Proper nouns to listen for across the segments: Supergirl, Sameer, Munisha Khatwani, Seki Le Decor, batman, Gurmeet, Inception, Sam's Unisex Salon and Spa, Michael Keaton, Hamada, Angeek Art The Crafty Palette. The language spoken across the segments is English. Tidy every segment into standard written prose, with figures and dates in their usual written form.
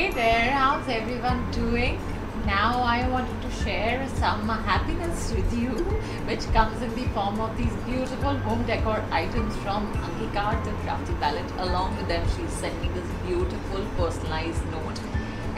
Hey there, how's everyone doing? Now I wanted to share some happiness with you, which comes in the form of these beautiful home decor items from Angeek Art The Crafty Palette. Along with them, she sent me this beautiful personalized note,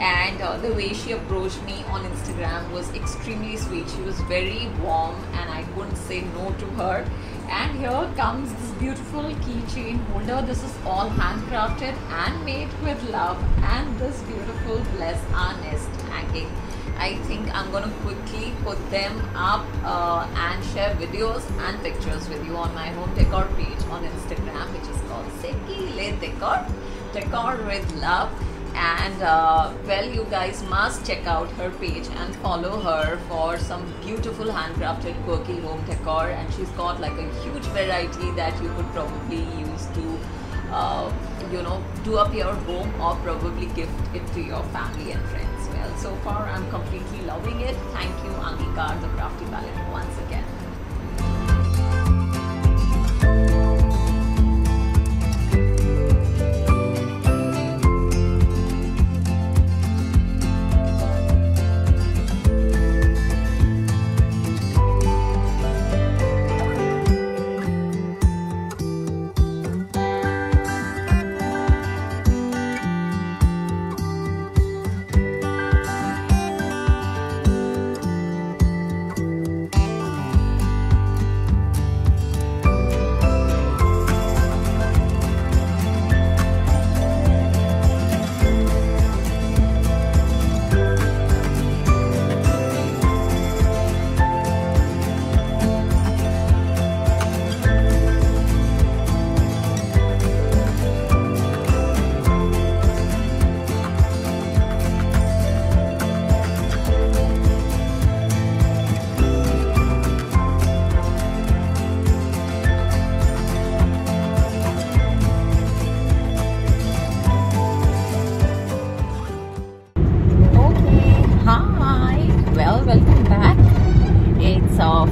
and the way she approached me on Instagram was extremely sweet. She was very warm and I couldn't say no to her. And here comes this beautiful keychain holder. This is all handcrafted and made with love, and this beautiful bless our nest hanging. I think I'm going to quickly put them up and share videos and pictures with you on my home decor page on Instagram, which is called Seki Le Decor, decor with love. And well, you guys must check out her page and follow her for some beautiful handcrafted quirky home decor, and she's got like a huge variety that you could probably use to you know, do up your home or probably gift it to your family and friends. Well, so far I'm completely loving it. Thank you, Angeek Art The Crafty Palette, once again.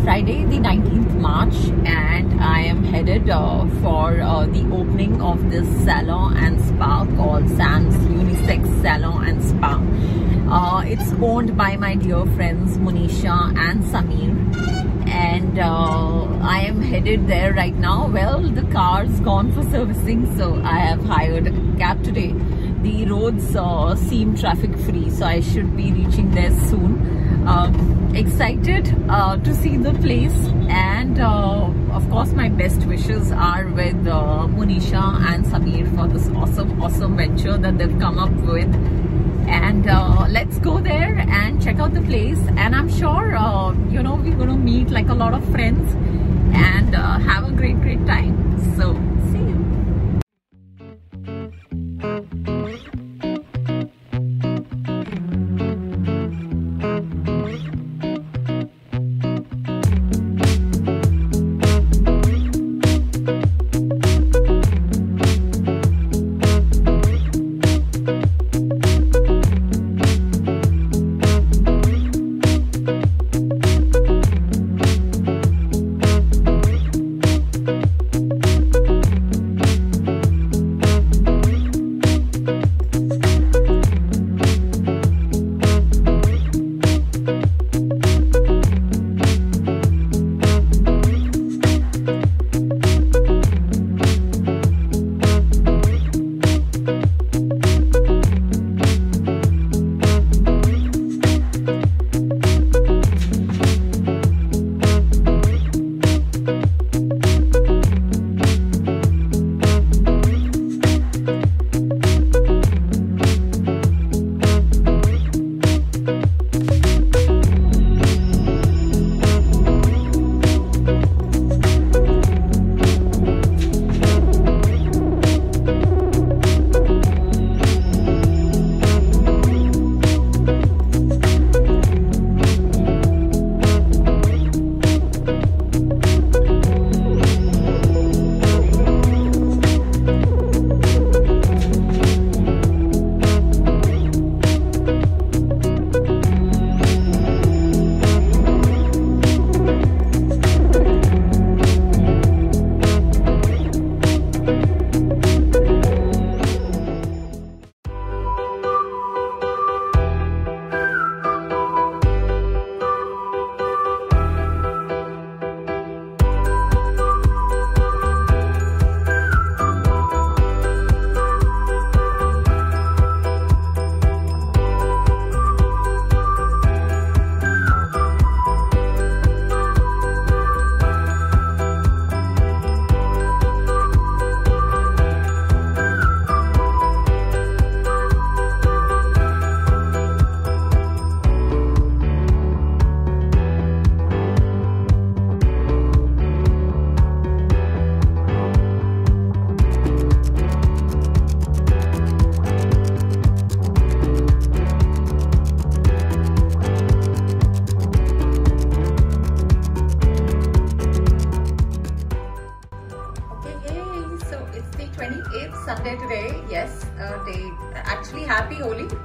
Friday the 19th March, and I am headed for the opening of this salon and spa called Sam's Unisex Salon and Spa. It's owned by my dear friends Munisha and Sameer, and I am headed there right now. Well, the car's gone for servicing, so I have hired a cab today. The roads seem traffic free, so I should be reaching there soon. Excited to see the place, and of course my best wishes are with Munisha and Sameer for this awesome venture that they've come up with. And let's go there and check out the place, and I'm sure you know, we're gonna meet like a lot of friends and have a great time. So see you.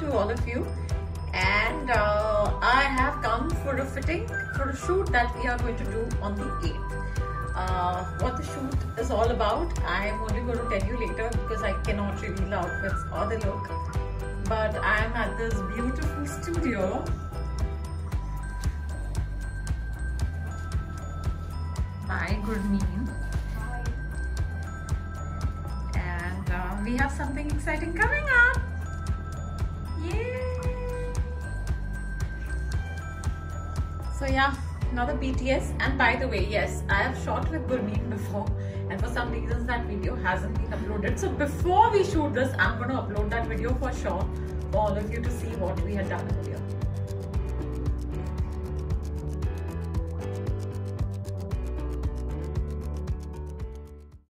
to all of you, and I have come for a fitting for a shoot that we are going to do on the 8th. What the shoot is all about, I am only going to tell you later because I cannot reveal the outfits or the look. But I am at this beautiful studio. Hi, Gurmeet. Hi. And we have something exciting coming up. Yay! So yeah, another BTS. And by the way, yes, I have shot with Gurmeet before, and for some reasons that video hasn't been uploaded. So before we shoot this, I'm going to upload that video for sure for all of you to see what we had done earlier.